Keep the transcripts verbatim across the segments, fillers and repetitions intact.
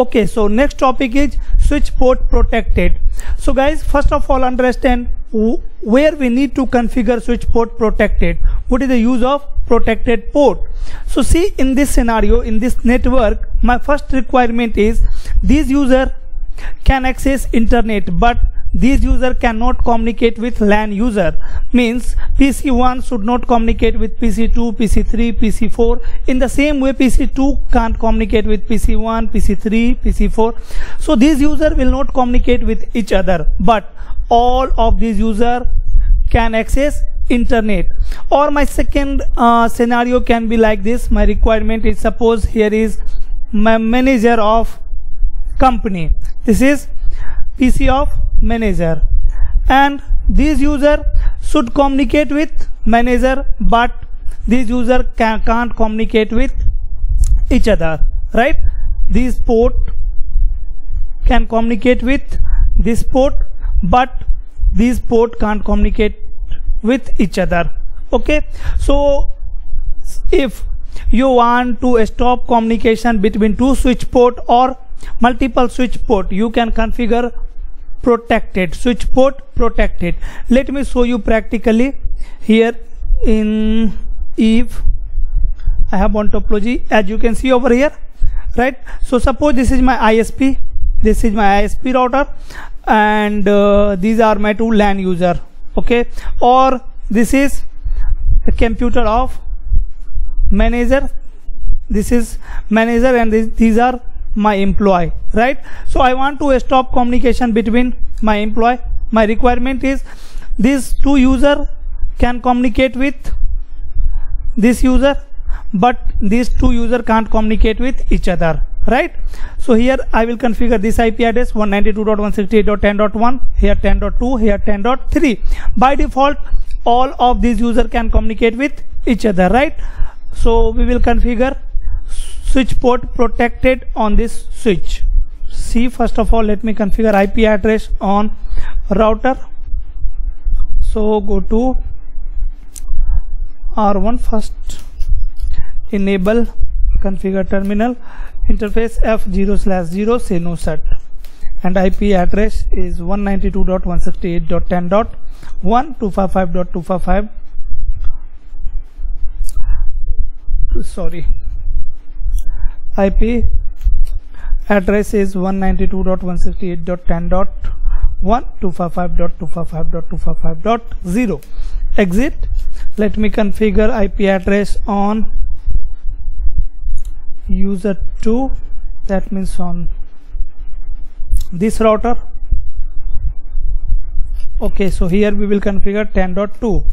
Okay, so next topic is switch port protected. So guys, first of all understand where we need to configure switch port protected. What is the use of protected port? So see, in this scenario, in this network, my first requirement is these user can access internet, but these user cannot communicate with LAN user. Means P C one should not communicate with P C two, P C three, P C four. In the same way, P C two can't communicate with P C one, P C three, P C four. So these user will not communicate with each other, but all of these user can access internet. Or my second uh, scenario can be like this. My requirement is, suppose here is my manager of company. This is P C of manager, and these user should communicate with manager, but these user can, can't communicate with each other, right? This port can communicate with this port, but this port can't communicate with each other. Okay, so if you want to stop communication between two switch port or multiple switch port, you can configure protected switch port protected. Let me show you practically. Here in Eve I have one topology, as you can see over here, right? So suppose this is my I S P, this is my I S P router, and uh, these are my two LAN user. Okay, or this is the computer of manager, this is manager, and this, these are my employee, right? So I want to stop communication between my employee. My requirement is these two user can communicate with this user, but these two user can't communicate with each other, right? So here I will configure this I P address one ninety-two dot one sixty-eight dot ten dot one, here ten dot two, here ten dot three. By default all of these user can communicate with each other, right? So we will configure switch port protected on this switch. See, first of all let me configure I P address on router. So go to R one first, enable configure terminal interface F zero slash zero, say no set, and I P address is one ninety-two dot one sixty-eight dot ten dot one, two fifty-five dot two fifty-five, sorry, I P address is one ninety-two dot one sixty-eight dot ten dot one, two fifty-five dot two fifty-five dot two fifty-five dot zero. Exit. Let me configure I P address on user two, that means on this router. Okay, so here we will configure ten dot two,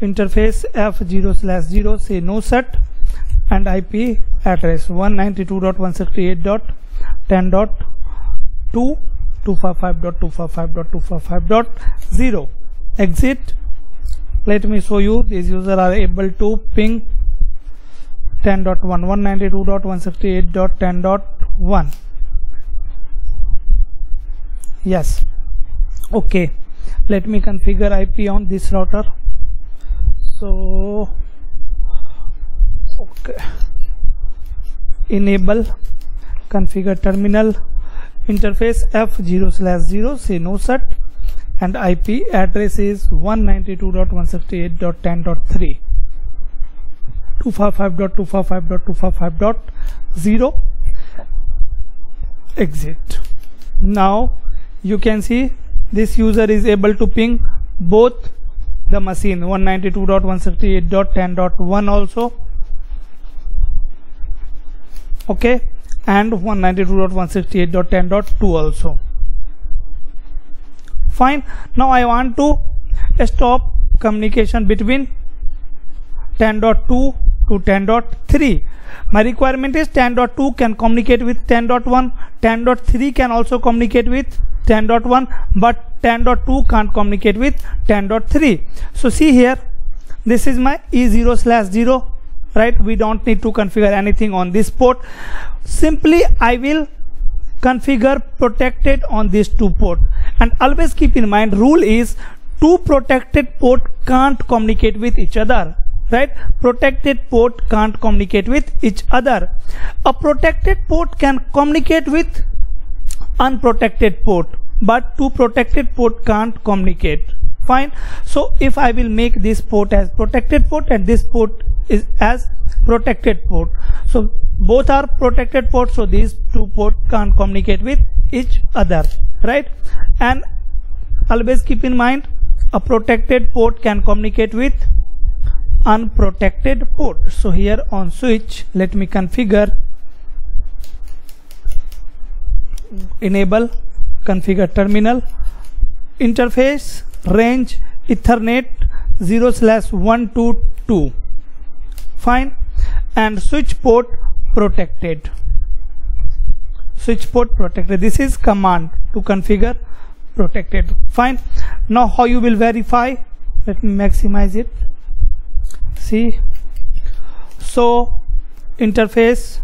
interface F zero slash zero, say no set, and I P address one ninety-two dot one sixty-eight dot ten dot two, two fifty-five dot two fifty-five dot two fifty-five dot zero. Exit. Let me show you these user are able to ping ten dot one, one ninety-two dot one sixty-eight dot ten dot one. Yes. Okay, let me configure I P on this router. So okay, enable configure terminal interface F zero slash zero, say no set, and I P address is one ninety-two dot one sixty-eight dot ten dot three, two fifty-five dot two fifty-five dot two fifty-five dot zero. Exit. Now you can see this user is able to ping both the machine, one ninety-two dot one sixty-eight dot ten dot one also, okay, and one ninety-two dot one sixty-eight dot ten dot two also. Fine. Now I want to stop communication between ten dot two to ten dot three. My requirement is ten dot two can communicate with ten dot one, ten dot three can also communicate with ten dot one, but ten dot two can't communicate with ten dot three. So see here, this is my E zero slash zero, right? We don't need to configure anything on this port. Simply I will configure protected on these two port, and always keep in mind, rule is two protected port can't communicate with each other. right? Protected port can't communicate with each other. A protected port can communicate with unprotected port, but two protected port can't communicate. Fine. So if I will make this port as protected port and this port is as protected port, so both are protected ports, so these two ports can't communicate with each other, right? And always keep in mind, a protected port can communicate with unprotected port. So here on switch, let me configure enable, configure terminal, interface range Ethernet zero slash one two two, fine, and switch port protected, switch port protected. This is command to configure protected, fine. Now how you will verify, let me maximize it, see. So interface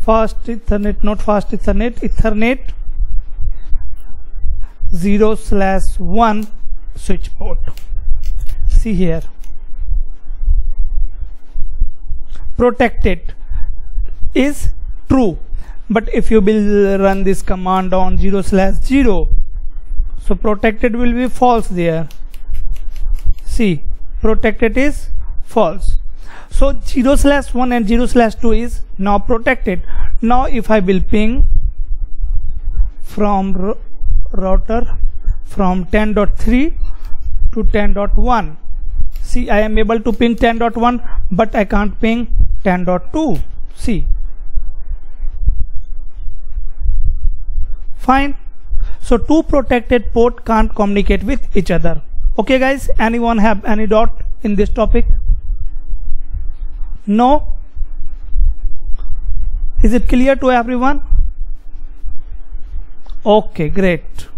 fast Ethernet, not fast Ethernet, Ethernet zero slash one switch port, see here, protected is true. But if you will run this command on zero slash zero, so protected will be false there. See, protected is false. So zero slash one and zero slash two is now protected. Now if I will ping from router from ten dot three to ten dot one, see, I am able to ping ten dot one, but I can't ping ten dot two, see. Fine. So two protected port can't communicate with each other. Okay guys, anyone have any doubt in this topic? No? Is it clear to everyone? Okay, great.